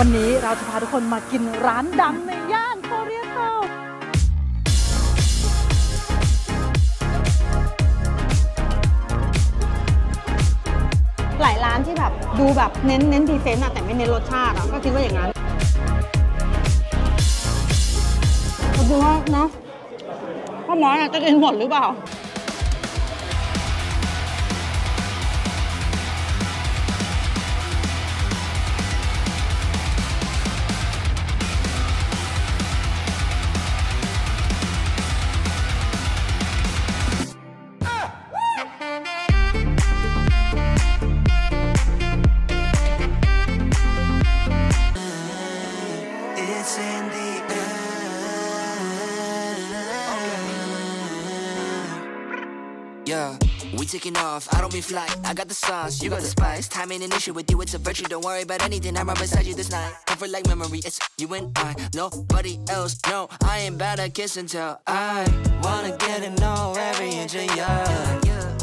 วันนี้เราจะพาทุกคนมากินร้านดังในย่านโคเรียทาวน์หลายร้านที่แบบดูแบบเน้นพรีเซนต์อะแต่ไม่เน้นรสชาติอะก็คิดว่าอย่างนั้นก็ดูว่าเนาะพ่อหมอจะกินหมดหรือเปล่าYeah, we taking off. I don't be fly. I got the sauce. You got the spice. Time ain't an issue with you. It's a virtue. Don't worry about anything. I'm right beside you this night. Comfort like memory. It's you and I. Nobody else. No, I ain't about to kiss and tell. I wanna get to know every inch of you.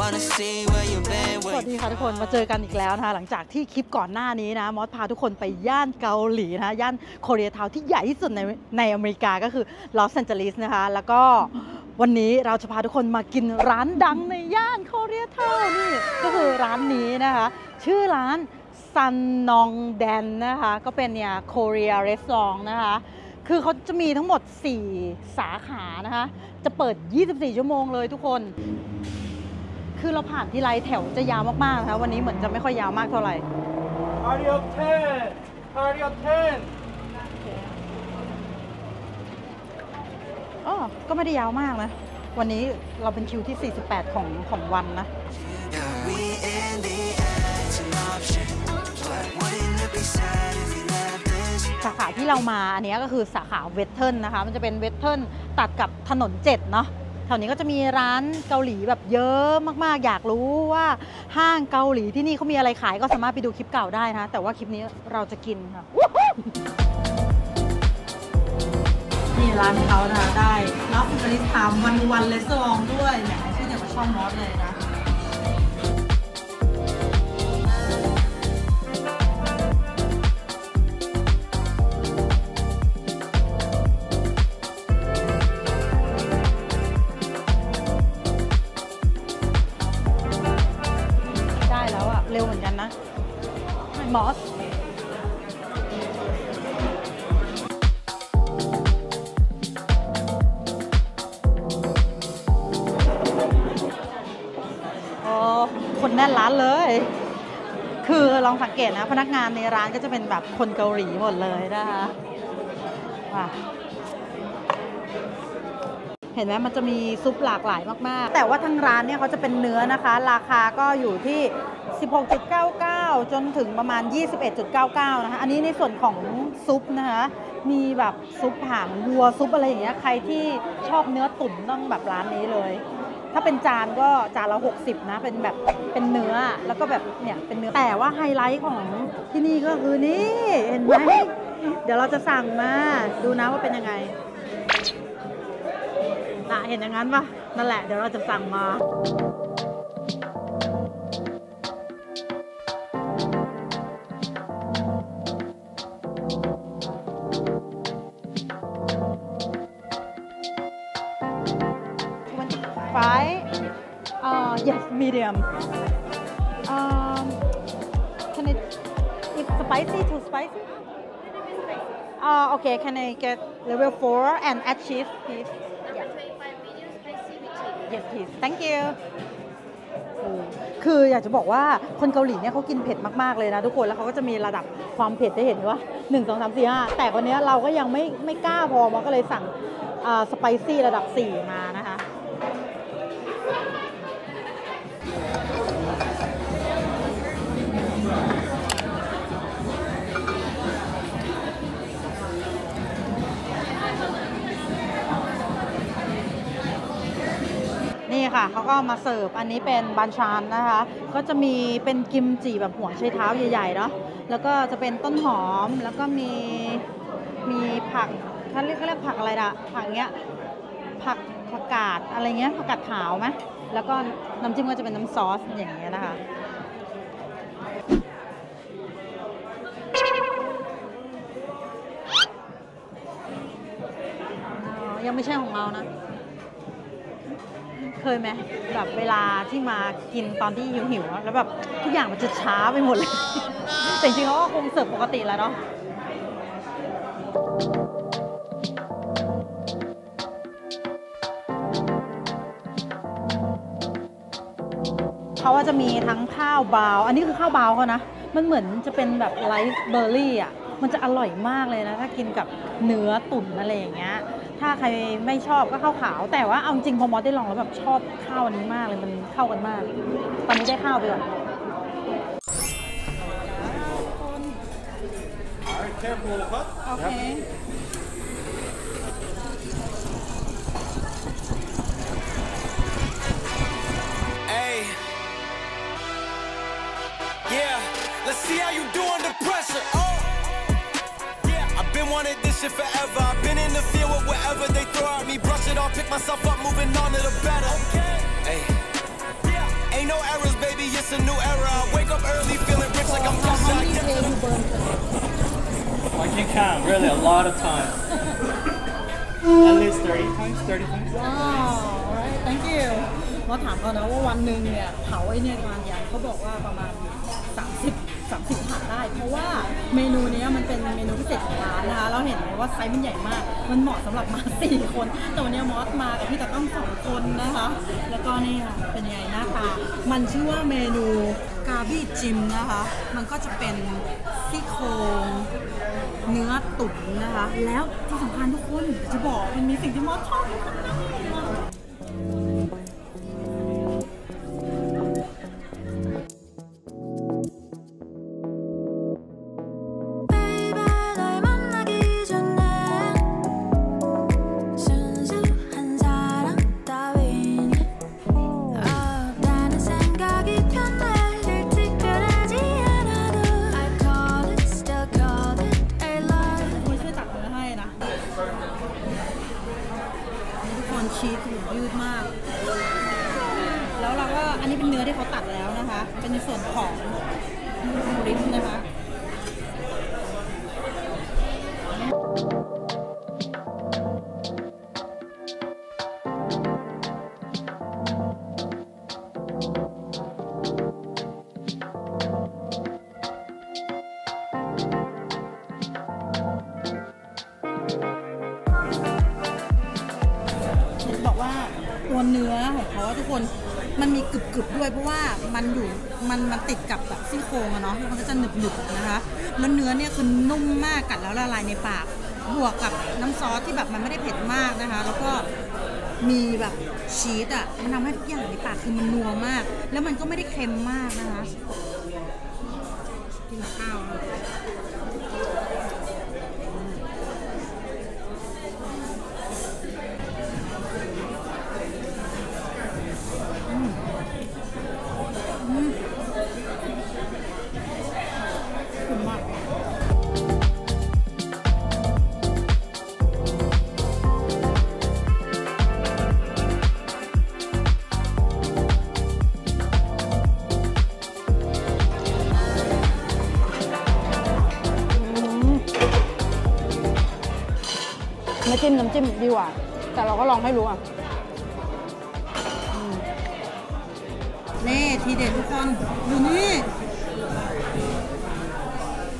wanna see where you been. สวัสดีค่ะทุกคนมาเจอกันอีกแล้วนะคะหลังจากที่คลิปก่อนหน้านี้นะมอสพาทุกคนไปย่านเกาหลีนะคะย่านโคเรียทาวน์ที่ใหญ่ที่สุดในอเมริกาก็คือลอสแอนเจลิสนะคะแล้วก็วันนี้เราจะพาทุกคนมากินร้านดังในย่านโคเรียทาวน์นี่ก็คือร้านนี้นะคะชื่อร้านซันนองแดนนะคะก็เป็นเนี่ยโคเรียรีสอร์ทนะคะคือเขาจะมีทั้งหมด4สาขานะคะจะเปิด24ชั่วโมงเลยทุกคนคือเราผ่านที่ไรแถวจะยาวมากๆนะคะวันนี้เหมือนจะไม่ค่อยยาวมากเท่าไหร่ Party of 10 Party of 10 อ๋อก็ไม่ได้ยาวมากนะวันนี้เราเป็นคิวที่48ของวันนะสาขาที่เรามาอันนี้ก็คือสาขาเวสเทิร์นนะคะมันจะเป็นเวสเทิร์นตัดกับถนน7เนาะแถวนี้ก็จะมีร้านเกาหลีแบบเยอะมากๆอยากรู้ว่าห้างเกาหลีที่นี่เขามีอะไรขายก็สามารถไปดูคลิปเก่าได้นะแต่ว่าคลิปนี้เราจะกินค่ะนี่ร้านเขานะได้รับอิตาลีสามวันเลสซองด้วยเนี่ยชื่อเดี๋ยวมาช่องมอสเลยนะมอสอ๋อคนแน่นร้านเลยคือลองสังเกตนะพนักงานในร้านก็จะเป็นแบบคนเกาหลีหมดเลยนะคะเห็นไหมมันจะมีซุปหลากหลายมากๆแต่ว่าทางร้านเนี่ยเขาจะเป็นเนื้อนะคะราคาก็อยู่ที่ 16.99 จนถึงประมาณ 21.99 นะคะอันนี้ในส่วนของซุปนะคะมีแบบซุปหางวัวซุปอะไรอย่างเงี้ยใครที่ชอบเนื้อตุ๋นต้องแบบร้านนี้เลยถ้าเป็นจานก็จานละ60นะเป็นแบบเป็นเนื้อแล้วก็แบบเนี่ยเป็นเนื้อแต่ว่าไฮไลท์ของที่นี่ก็คือนี่เห็นไหมเดี๋ยวเราจะสั่งมาดูนะว่าเป็นยังไงเห็นอย่างนั้นปะนั่นแหละเดี๋ยวเราจะสั่งมาyes medium can it if spicy too spicy okay can I get level 4 and add cheese please yes please thank you คืออยากจะบอกว่าคนเกาหลีเนี่ยเขากินเผ็ดมากๆเลยนะทุกคนแล้วเขาก็จะมีระดับความเผ็ดได้เห็นว่า1 2 3 4 5แต่วันนี้เราก็ยังไม่กล้าพอมันก็เลยสั่งสไปซี่ระดับ4มานะคะค่ะเขาก็มาเสิร์ฟอันนี้เป็นบันชานนะคะก็จะมีเป็นกิมจิแบบหัวไชเท้าใหญ่ๆเนาะแล้วก็จะเป็นต้นหอมแล้วก็มีผักเขาเรียกผักอะไรละผักเงี้ยผักผักกาดอะไรเงี้ยผักกาดขาวไหมแล้วก็น้ำจิ้มก็จะเป็นน้ำซอสอย่างเงี้ยนะคะ ยังไม่ใช่ของเรานะเคยไหมแบบเวลาที่มากินตอนที่หิวๆแล้วแบบทุกอย่างมันจะช้าไปหมดเลยแต่จริงๆเขาก็คงเสิร์ฟปกติแล้วเนาะเขาว่าจะมีทั้งข้าวบราวน์อันนี้คือข้าวบราวน์เขานะมันเหมือนจะเป็นแบบไรซ์เบอร์รี่อ่ะมันจะอร่อยมากเลยนะถ้ากินกับเนื้อตุ๋นอะไรอย่างเงี้ยถ้าใครไม่ชอบก็ข้าวขาวแต่ว่าเอาจริงพอมอสได้ลองแล้วแบบชอบข้าวอันนี้มากเลยมันเข้ากันมากตอนนี้ได้ข้าวไปก่อนโอเคLet's see how you do under pressure. Oh, yeah. I've been wanting this shit forever. I've been in the field with whatever they throw at me. Brush it off, pick myself up, moving on to the better. Okay. Hey. Yeah. Ain't no errors, baby. It's a new era. I wake up early, feeling rich like I'm fresh. I can't count. Really, a lot of times. At least 30 times. Wow. All right. Thank you. เราถามเขานะว่าวันนึงเนี่ยเผาไอ้เนี่ยประมาณอย่างเขาบอกว่าประมาณ30ถาดได้เพราะว่าเมนูนี้มันเป็นเมนูพิเศษของร้านนะคะเราเห็นไหมว่าไซส์มันใหญ่มากมันเหมาะสำหรับมา4คนแต่วันนี้มอสมากับพี่ตะก้อง2คนนะคะแล้วก็นี่ค่ะเป็นไงหน้าตามันชื่อว่าเมนูกาบี้จิมนะคะมันก็จะเป็นซี่โครงเนื้อตุ๋นนะคะแล้วที่สำคัญทุกคนจะบอกมันมีสิ่งที่มอสชอบมากชีสยืดมากแล้วเราก็อันนี้เป็นเนื้อที่เขาตัดแล้วนะคะเป็นส่วนของริบนะคะตัวเนื้อของเขาทุกคนมันมีกรึบๆด้วยเพราะว่ามันอยู่มันติดกับแบบซี่โครงอะเนาะมันก็จะหนึบๆนะคะแล้วเนื้อเนี่ยคือนุ่มมากกัดแล้วละลายในปากบวกกับน้ำซอสที่แบบมันไม่ได้เผ็ดมากนะคะแล้วก็มีแบบชีสอะมันทำให้ทุกอย่างในปากคือมันนัวมากแล้วมันก็ไม่ได้เค็มมากนะคะกินข้าวน้ำจิ้มดีกว่าแต่เราก็ลองให้รู้อ่ะนี่ทีเด็ดทุกคนดูนี่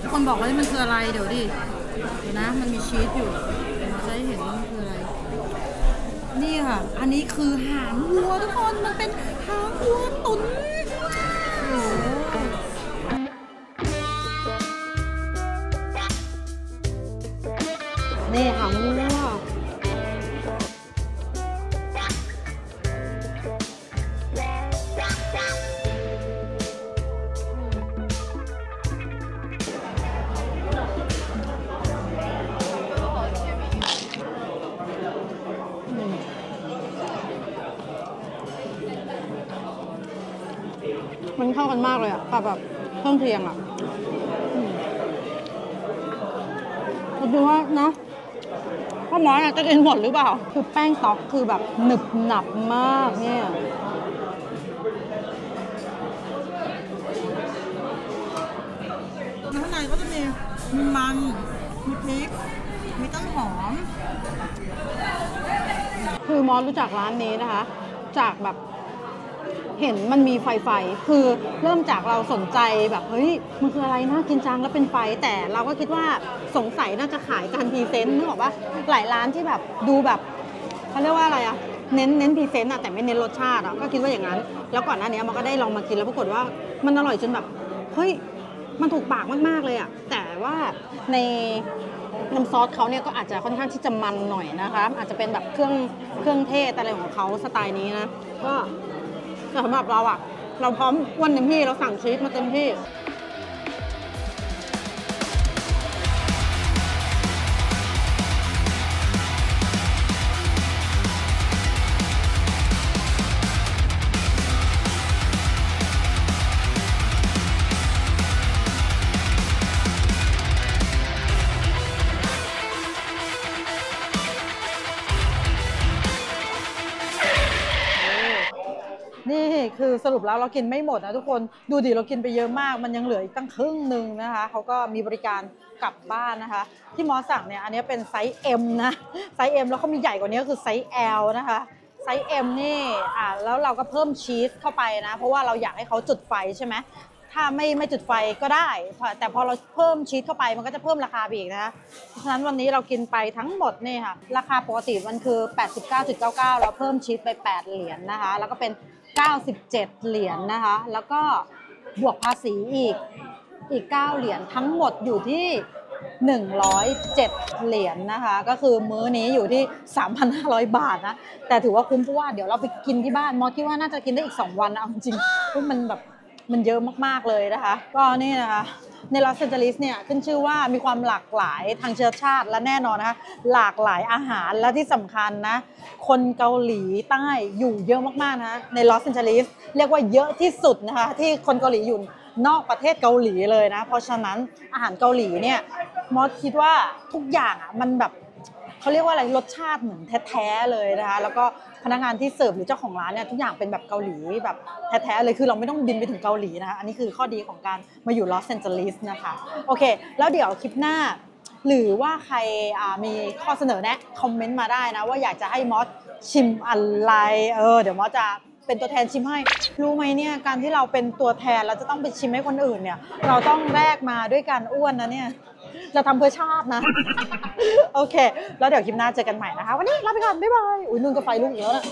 ทุกคนบอกว่ามันคืออะไรเดี๋ยวดิเดี๋ยวนะมันมีชีสอยู่จะได้เห็นว่ามันคืออะไรนี่ค่ะอันนี้คือหางวัวทุกคนมันเป็นหางวัวตุ๋นนี่หางวัวมันเข้ากันมากเลยอ่ะแบบเครื่องเคียงอ่ะดูว่านะพ่อหมอจะกินหมดหรือเปล่าคือแป้งต๊อกคือแบบหนึบหนับมากเนี่ยข้างในก็จะมีมันมีพริก มีต้นหอมคือมอสรู้จักร้านนี้นะคะจากแบบเห็นมันมีไฟคือเริ่มจากเราสนใจแบบเฮ้ยมันคืออะไรน่ากินจังแล้วเป็นไฟแต่เราก็คิดว่าสงสัยน่าจะขายการพรีเซนต์นึกออกปะหลายร้านที่แบบดูแบบเขาเรียกว่าอะไรอะเน้นพรีเซนต์อะแต่ไม่เน้นรสชาติอะก็คิดว่าอย่างนั้นแล้วก่อนหน้านี้มันก็ได้ลองมากินแล้วปรากฏว่ามันอร่อยจนแบบเฮ้ยมันถูกปากมากๆเลยอะแต่ว่าในน้ำซอสเขาเนี่ยก็อาจจะค่อนข้างที่จะมันหน่อยนะคะอาจจะเป็นแบบเครื่องเทศอะไรของเขาสไตล์นี้นะก็สำหรับเราอะเราพร้อมอ้วนเต็มที่เราสั่งชีสมาเต็มที่นี่คือสรุปแล้วเรากินไม่หมดนะทุกคนดูดิเรากินไปเยอะมากมันยังเหลืออีกตั้งครึ่งหนึ่งนะคะเขาก็มีบริการกลับบ้านนะคะที่มอสั่งเนี่ยอันนี้เป็นไซส์ M นะไซส์ M แล้วเขามีใหญ่กว่านี้ก็คือไซส์ L นะคะไซส์ M นี่แล้วเราก็เพิ่มชีสเข้าไปนะเพราะว่าเราอยากให้เขาจุดไฟใช่ไหมถ้าไม่จุดไฟก็ได้แต่พอเราเพิ่มชีสเข้าไปมันก็จะเพิ่มราคาไปอีกนะคะเพราะฉะนั้นวันนี้เรากินไปทั้งหมดนี่ค่ะราคาปกติมันคือ 89.99 เราเพิ่มชีสไป8เหรียญนะคะแล้วก็เป็น97เหรียญนะคะแล้วก็บวกภาษีอีก9เหรียญทั้งหมดอยู่ที่107เหรียญนะคะก็คือมื้อนี้อยู่ที่ 3,500 บาทนะแต่ถือว่าคุ้มเพราะว่าเดี๋ยวเราไปกินที่บ้านมอคิดว่าน่าจะกินได้อีก2วันเอาจริงๆมันแบบมันเยอะมากๆเลยนะคะก็นี่นะคะในลอสแอนเจลิสเนี่ยขึ้นชื่อว่ามีความหลากหลายทางเชื้อชาติและแน่นอนนะคะหลากหลายอาหารและที่สำคัญนะคนเกาหลีใต้อยู่เยอะมากๆนะในลอสแอนเจลิสเรียกว่าเยอะที่สุดนะคะที่คนเกาหลีอยู่นอกประเทศเกาหลีเลยนะเพราะฉะนั้นอาหารเกาหลีเนี่ยมอสคิดว่าทุกอย่างอ่ะมันแบบเขาเรียกว่าอะไรรสชาติเหมือนแท้ๆเลยนะคะแล้วก็พนักงานที่เสิร์ฟหรือเจ้าของร้านเนี่ยทุกอย่างเป็นแบบเกาหลีแบบแท้ๆเลยคือเราไม่ต้องบินไปถึงเกาหลีนะคะอันนี้คือข้อดีของการมาอยู่ลอสแอนเจลิสนะคะโอเคแล้วเดี๋ยวคลิปหน้าหรือว่าใครมีข้อเสนอแนะคอมเมนต์มาได้นะว่าอยากจะให้มอสชิมอะไรเดี๋ยวมอสจะเป็นตัวแทนชิมให้รู้ไหมเนี่ยการที่เราเป็นตัวแทนเราจะต้องไปชิมให้คนอื่นเนี่ยเราต้องแลกมาด้วยการอ้วนนะเนี่ยเราทำเพื่อชาตินะโอเคแล้วเดี๋ยวคลิปหน้าเจอกันใหม่นะคะวันนี้ลาไปก่อนบ๊ายบายอุ้ยนุ่นก็ไฟลุกอีกแล้วนะ